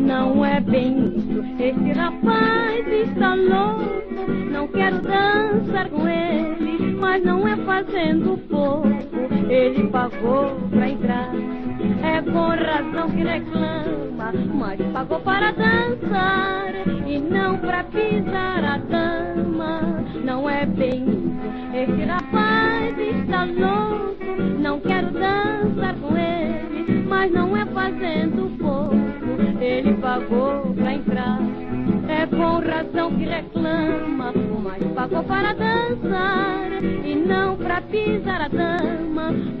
Não é bem isso, esse rapaz está louco. Não quero dançar com ele, mas não é fazendo pouco. Ele pagou pra entrar, é com razão que reclama, mas pagou para dançar e não pra pisar a dama. Não é bem isso, esse rapaz está louco. Não quero dançar com ele, mas não é fazendo pouco. Ele pagou pra entrar, é com razão que reclama, mas pagou para dançar e não pra pisar a dama.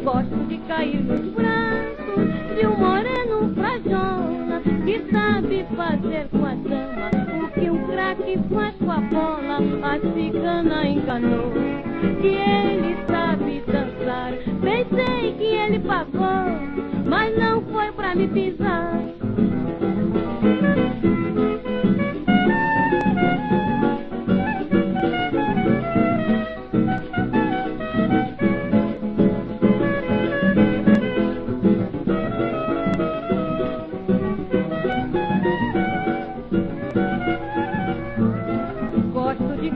Gosto de cair nos braços de um moreno frajola que sabe fazer com a dama o que um craque faz com a bola. A cigana enganou que ele sabe dançar, pensei que ele pagou, mas não foi pra me pisar.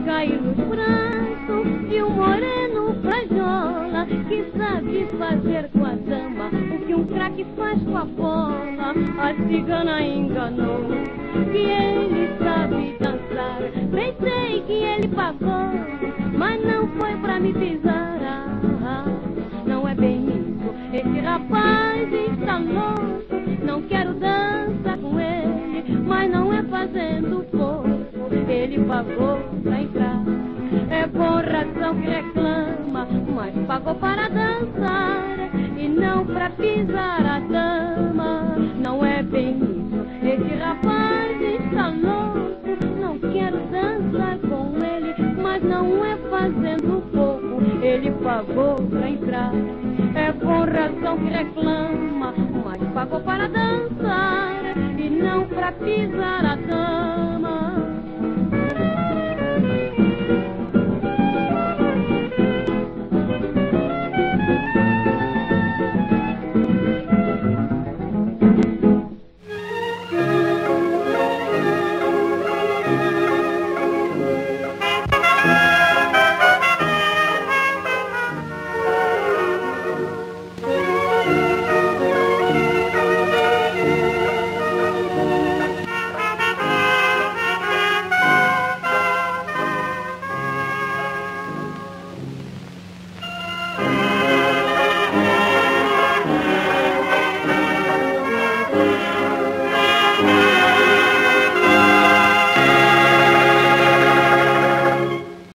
Caí nos braços de um moreno frajola que sabe fazer com a dama o que um craque faz com a bola. A cigana enganou que ele sabe dançar, pensei que ele pagou, mas não foi pra me pisar. Não é bem isso, esse rapaz está louco. Não quero dançar com ele, mas não é fazendo pouco. Ele pagou pra entrar, é por razão que reclama, mas pagou para dançar e não pra pisar a dama. Não é bem isso, esse rapaz está louco. Não quero dançar com ele, mas não é fazendo pouco. Ele pagou pra entrar, é por razão que reclama, mas pagou para dançar e não pra pisar a dama.